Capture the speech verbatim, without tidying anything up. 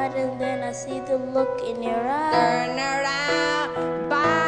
heart, and then I see the look in your eyes. Turn around, bye.